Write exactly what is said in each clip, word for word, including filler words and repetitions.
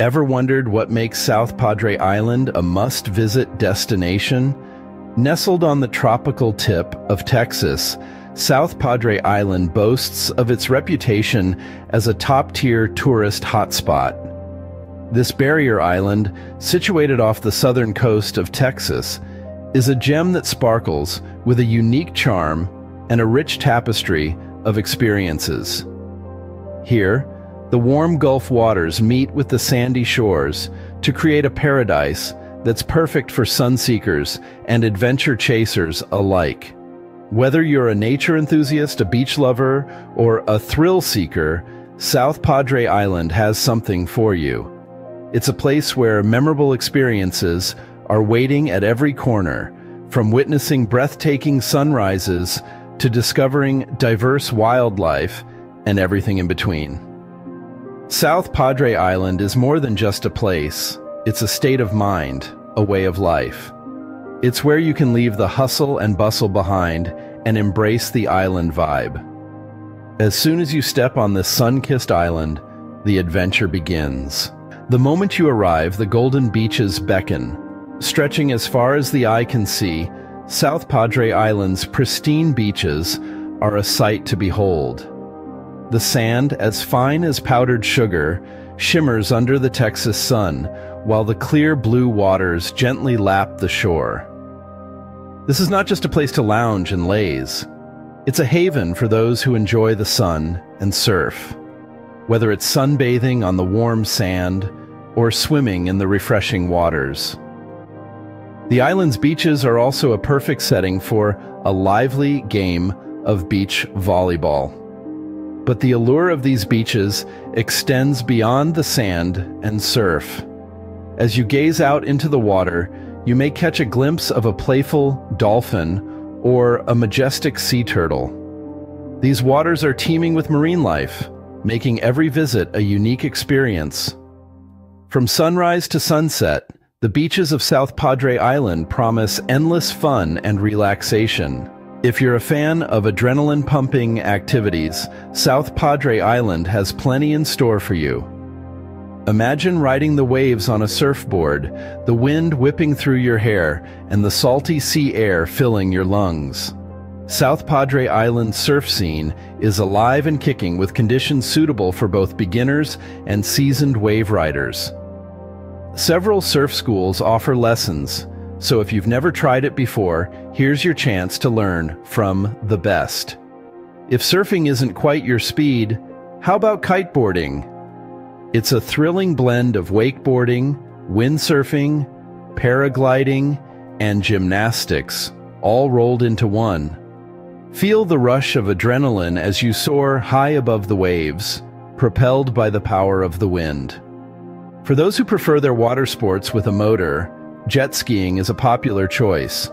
Ever wondered what makes South Padre Island a must-visit destination? Nestled on the tropical tip of Texas, South Padre Island boasts of its reputation as a top-tier tourist hotspot. This barrier island, situated off the southern coast of Texas, is a gem that sparkles with a unique charm and a rich tapestry of experiences. Here, the warm Gulf waters meet with the sandy shores to create a paradise that's perfect for sunseekers and adventure chasers alike. Whether you're a nature enthusiast, a beach lover, or a thrill seeker, South Padre Island has something for you. It's a place where memorable experiences are waiting at every corner, from witnessing breathtaking sunrises to discovering diverse wildlife and everything in between. South Padre Island is more than just a place. It's a state of mind, a way of life. It's where you can leave the hustle and bustle behind and embrace the island vibe. As soon as you step on this sun-kissed island, the adventure begins. The moment you arrive, the golden beaches beckon. Stretching as far as the eye can see, South Padre Island's pristine beaches are a sight to behold. The sand, as fine as powdered sugar, shimmers under the Texas sun, while the clear blue waters gently lap the shore. This is not just a place to lounge and laze. It's a haven for those who enjoy the sun and surf. Whether it's sunbathing on the warm sand or swimming in the refreshing waters. The island's beaches are also a perfect setting for a lively game of beach volleyball. But the allure of these beaches extends beyond the sand and surf. As you gaze out into the water, you may catch a glimpse of a playful dolphin or a majestic sea turtle. These waters are teeming with marine life, making every visit a unique experience. From sunrise to sunset, the beaches of South Padre Island promise endless fun and relaxation. If you're a fan of adrenaline-pumping activities, South Padre Island has plenty in store for you. Imagine riding the waves on a surfboard, the wind whipping through your hair, and the salty sea air filling your lungs. South Padre Island's surf scene is alive and kicking with conditions suitable for both beginners and seasoned wave riders. Several surf schools offer lessons, so if you've never tried it before, here's your chance to learn from the best. If surfing isn't quite your speed, how about kiteboarding? It's a thrilling blend of wakeboarding, windsurfing, paragliding, and gymnastics, all rolled into one. Feel the rush of adrenaline as you soar high above the waves, propelled by the power of the wind. For those who prefer their water sports with a motor, jet skiing is a popular choice.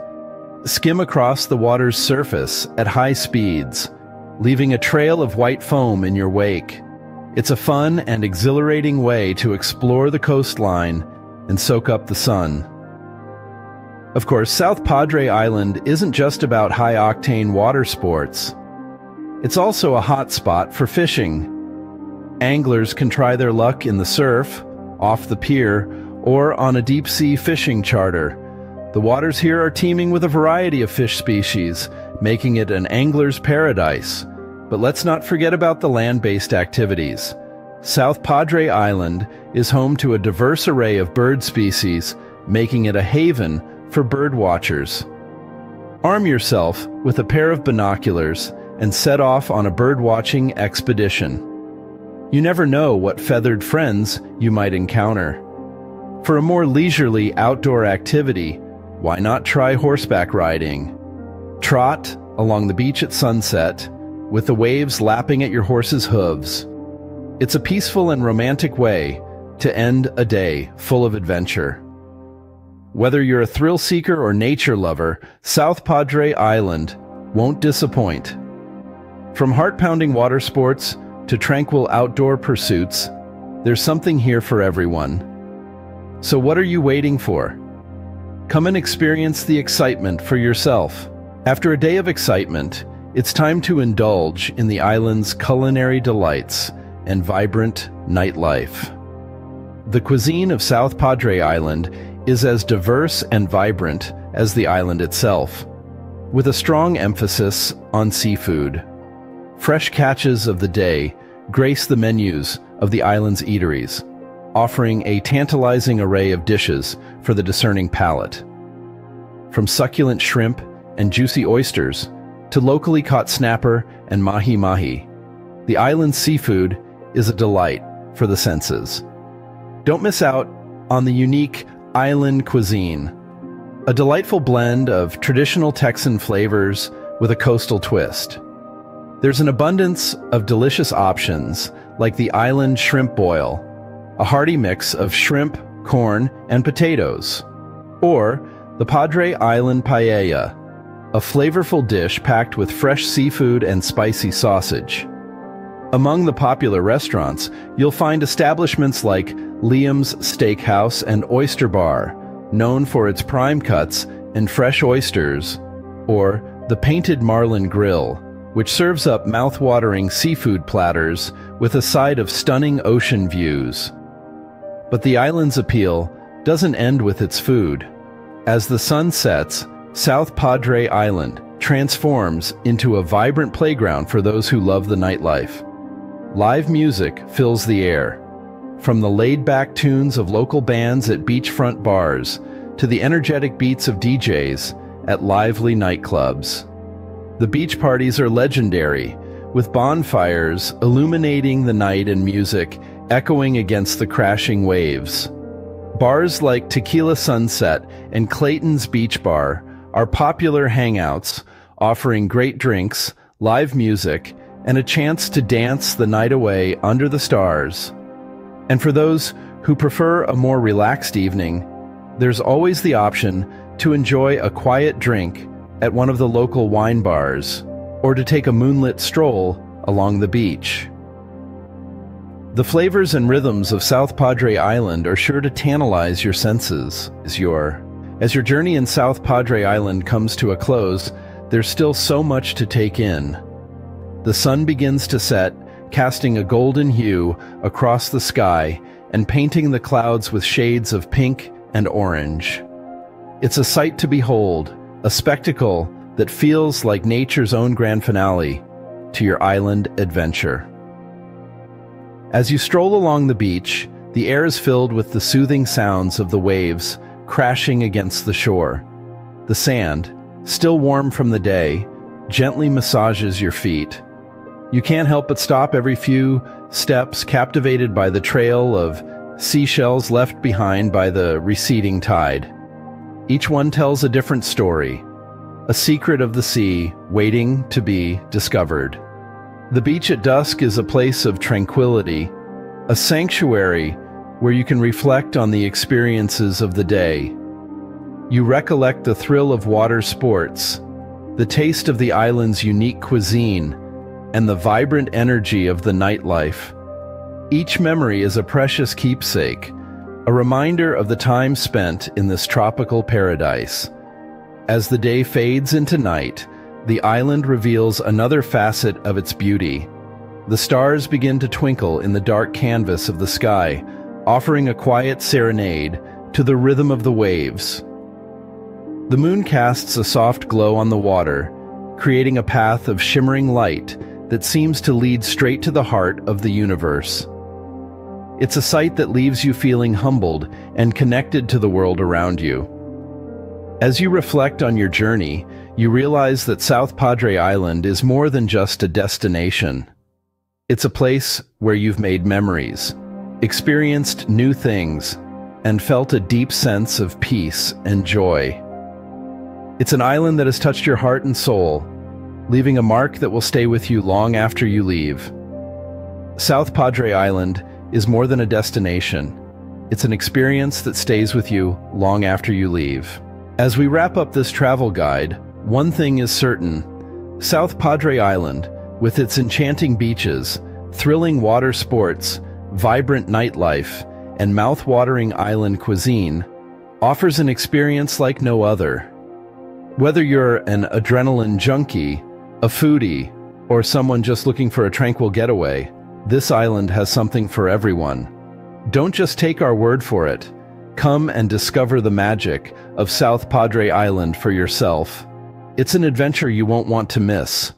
Skim across the water's surface at high speeds, leaving a trail of white foam in your wake. It's a fun and exhilarating way to explore the coastline and soak up the sun. Of course, South Padre Island isn't just about high-octane water sports. It's also a hot spot for fishing. Anglers can try their luck in the surf, off the pier, or on a deep-sea fishing charter. The waters here are teeming with a variety of fish species, making it an angler's paradise. But let's not forget about the land-based activities. South Padre Island is home to a diverse array of bird species, making it a haven for bird watchers. Arm yourself with a pair of binoculars and set off on a birdwatching expedition. You never know what feathered friends you might encounter. For a more leisurely outdoor activity, why not try horseback riding? Trot along the beach at sunset, with the waves lapping at your horse's hooves. It's a peaceful and romantic way to end a day full of adventure. Whether you're a thrill seeker or nature lover, South Padre Island won't disappoint. From heart-pounding water sports to tranquil outdoor pursuits, there's something here for everyone. So what are you waiting for? Come and experience the excitement for yourself. After a day of excitement, it's time to indulge in the island's culinary delights and vibrant nightlife. The cuisine of South Padre Island is as diverse and vibrant as the island itself, with a strong emphasis on seafood. Fresh catches of the day grace the menus of the island's eateries, offering a tantalizing array of dishes for the discerning palate. From succulent shrimp and juicy oysters to locally caught snapper and mahi-mahi, the island's seafood is a delight for the senses. Don't miss out on the unique island cuisine, a delightful blend of traditional Texan flavors with a coastal twist. There's an abundance of delicious options like the island shrimp boil, a hearty mix of shrimp, corn, and potatoes, or the Padre Island paella, a flavorful dish packed with fresh seafood and spicy sausage. Among the popular restaurants, you'll find establishments like Liam's Steakhouse and Oyster Bar, known for its prime cuts and fresh oysters, or the Painted Marlin Grill, which serves up mouth-watering seafood platters with a side of stunning ocean views. But the island's appeal doesn't end with its food. As the sun sets, South Padre Island transforms into a vibrant playground for those who love the nightlife. Live music fills the air, from the laid-back tunes of local bands at beachfront bars to the energetic beats of D Js at lively nightclubs. The beach parties are legendary, with bonfires illuminating the night and music echoing against the crashing waves. Bars like Tequila Sunset and Clayton's Beach Bar are popular hangouts, offering great drinks, live music, and a chance to dance the night away under the stars. And for those who prefer a more relaxed evening, there's always the option to enjoy a quiet drink at one of the local wine bars, or to take a moonlit stroll along the beach. The flavors and rhythms of South Padre Island are sure to tantalize your senses. As your As your journey in South Padre Island comes to a close, there's still so much to take in. The sun begins to set, casting a golden hue across the sky and painting the clouds with shades of pink and orange. It's a sight to behold, a spectacle that feels like nature's own grand finale to your island adventure. As you stroll along the beach, the air is filled with the soothing sounds of the waves crashing against the shore. The sand, still warm from the day, gently massages your feet. You can't help but stop every few steps, captivated by the trail of seashells left behind by the receding tide. Each one tells a different story, a secret of the sea waiting to be discovered. The beach at dusk is a place of tranquility, a sanctuary where you can reflect on the experiences of the day. You recollect the thrill of water sports, the taste of the island's unique cuisine, and the vibrant energy of the nightlife. Each memory is a precious keepsake, a reminder of the time spent in this tropical paradise. As the day fades into night, the island reveals another facet of its beauty. The stars begin to twinkle in the dark canvas of the sky, offering a quiet serenade to the rhythm of the waves. The moon casts a soft glow on the water, creating a path of shimmering light that seems to lead straight to the heart of the universe. It's a sight that leaves you feeling humbled and connected to the world around you. As you reflect on your journey, you realize that South Padre Island is more than just a destination. It's a place where you've made memories, experienced new things, and felt a deep sense of peace and joy. It's an island that has touched your heart and soul, leaving a mark that will stay with you long after you leave. South Padre Island is more than a destination. It's an experience that stays with you long after you leave. As we wrap up this travel guide, one thing is certain: South Padre Island, with its enchanting beaches, thrilling water sports, vibrant nightlife, and mouth-watering island cuisine, offers an experience like no other. Whether you're an adrenaline junkie, a foodie, or someone just looking for a tranquil getaway, this island has something for everyone. Don't just take our word for it. Come and discover the magic of South Padre Island for yourself. It's an adventure you won't want to miss.